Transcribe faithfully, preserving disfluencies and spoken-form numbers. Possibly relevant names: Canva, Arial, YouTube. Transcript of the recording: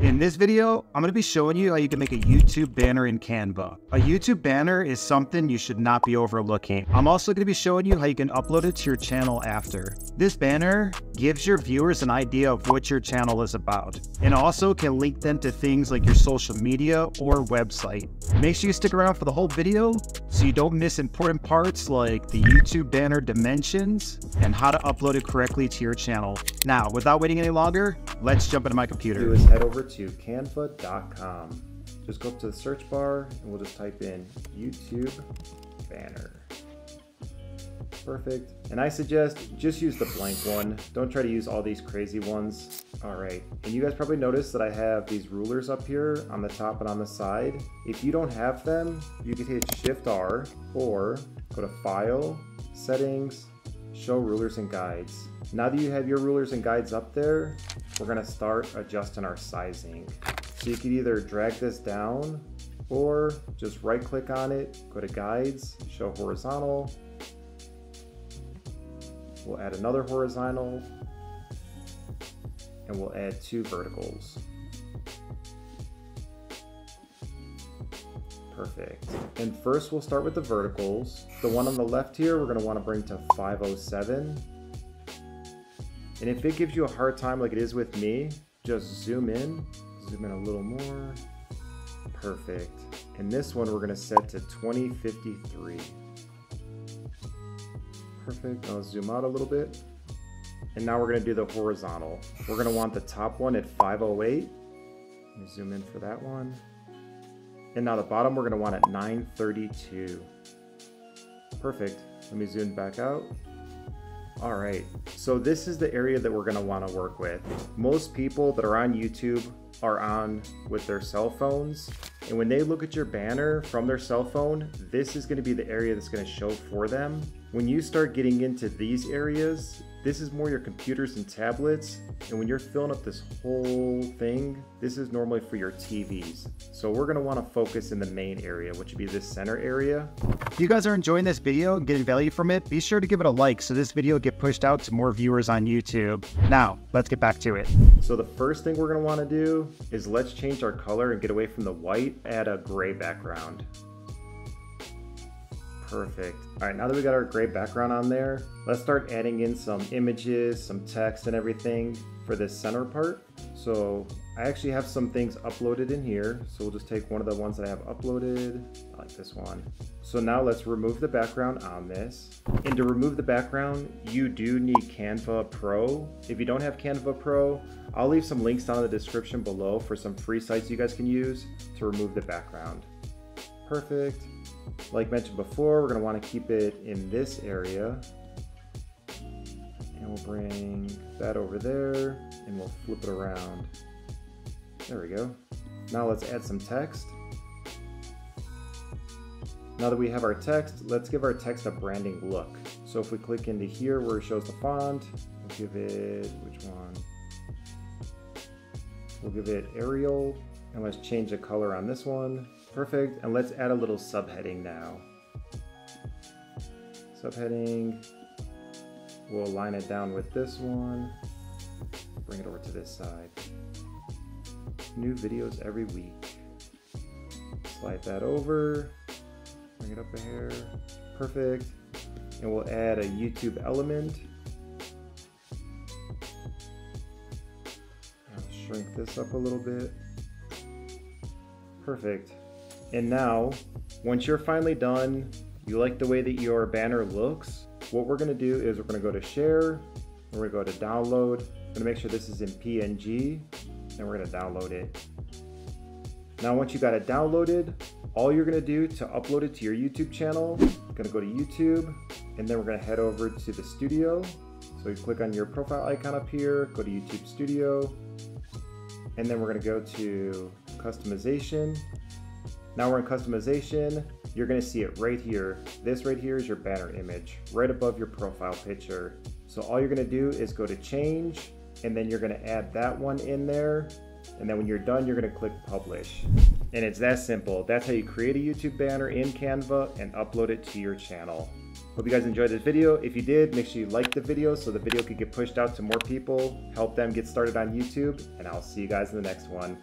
In this video, I'm going to be showing you how you can make a YouTube banner in Canva. A YouTube banner is something you should not be overlooking. I'm also going to be showing you how you can upload it to your channel after. This banner gives your viewers an idea of what your channel is about, and also can link them to things like your social media or website. Make sure you stick around for the whole video so you don't miss important parts like the YouTube banner dimensions and how to upload it correctly to your channel. Now, without waiting any longer, let's jump into my computer. Do is head over to canva dot com. Just go up to the search bar and we'll just type in YouTube banner. Perfect. And I suggest just use the blank one. Don't try to use all these crazy ones. All right. And you guys probably noticed that I have these rulers up here on the top and on the side. If you don't have them, you can hit Shift R or go to File, Settings, Show Rulers and Guides. Now that you have your rulers and guides up there, we're gonna start adjusting our sizing. So you could either drag this down or just right click on it, go to Guides, Show Horizontal. We'll add another horizontal and we'll add two verticals. Perfect. And first we'll start with the verticals. The one on the left here, we're gonna wanna bring to five oh seven. And if it gives you a hard time like it is with me, just zoom in, zoom in a little more. Perfect. And this one we're gonna set to twenty fifty-three. Perfect. I'll zoom out a little bit. And now we're going to do the horizontal. We're going to want the top one at five oh eight. Let me zoom in for that one. And now the bottom we're going to want at nine thirty-two. Perfect. Let me zoom back out. All right. So this is the area that we're going to want to work with. Most people that are on YouTube are on with their cell phones. And when they look at your banner from their cell phone, this is going to be the area that's going to show for them. When you start getting into these areas, this is more your computers and tablets. And when you're filling up this whole thing, this is normally for your T Vs. So we're going to want to focus in the main area, which would be this center area. If you guys are enjoying this video and getting value from it, be sure to give it a like so this video gets pushed out to more viewers on YouTube. Now, let's get back to it. So the first thing we're going to want to do is let's change our color and get away from the white. Add a gray background. Perfect. All right, now that we got our gray background on there, let's start adding in some images, some text and everything for this center part. So I actually have some things uploaded in here. So we'll just take one of the ones that I have uploaded. I like this one. So now let's remove the background on this. And to remove the background, you do need Canva Pro. If you don't have Canva Pro, I'll leave some links down in the description below for some free sites you guys can use to remove the background. Perfect. Like mentioned before, we're gonna wanna keep it in this area. And we'll bring that over there and we'll flip it around. There we go. Now let's add some text. Now that we have our text, let's give our text a branding look. So if we click into here where it shows the font, we'll give it, which one? We'll give it Arial, and let's change the color on this one. Perfect, and let's add a little subheading now. Subheading, we'll align it down with this one. Bring it over to this side. New videos every week. Slide that over, bring it up a hair. Perfect. And we'll add a YouTube element. I'll shrink this up a little bit. Perfect. And now, once you're finally done, you like the way that your banner looks, what we're gonna do is we're gonna go to share, we're gonna go to download, we're gonna make sure this is in P N G, and we're gonna download it. Now once you got it downloaded, all you're gonna do to upload it to your YouTube channel, you're gonna go to YouTube, and then we're gonna head over to the studio. So you click on your profile icon up here, go to YouTube Studio, and then we're gonna go to customization. Now we're in customization, you're gonna see it right here. This right here is your banner image, right above your profile picture. So all you're gonna do is go to change, and then you're gonna add that one in there. And then when you're done, you're gonna click publish. And it's that simple. That's how you create a YouTube banner in Canva and upload it to your channel. Hope you guys enjoyed this video. If you did, make sure you like the video so the video could get pushed out to more people, help them get started on YouTube, and I'll see you guys in the next one.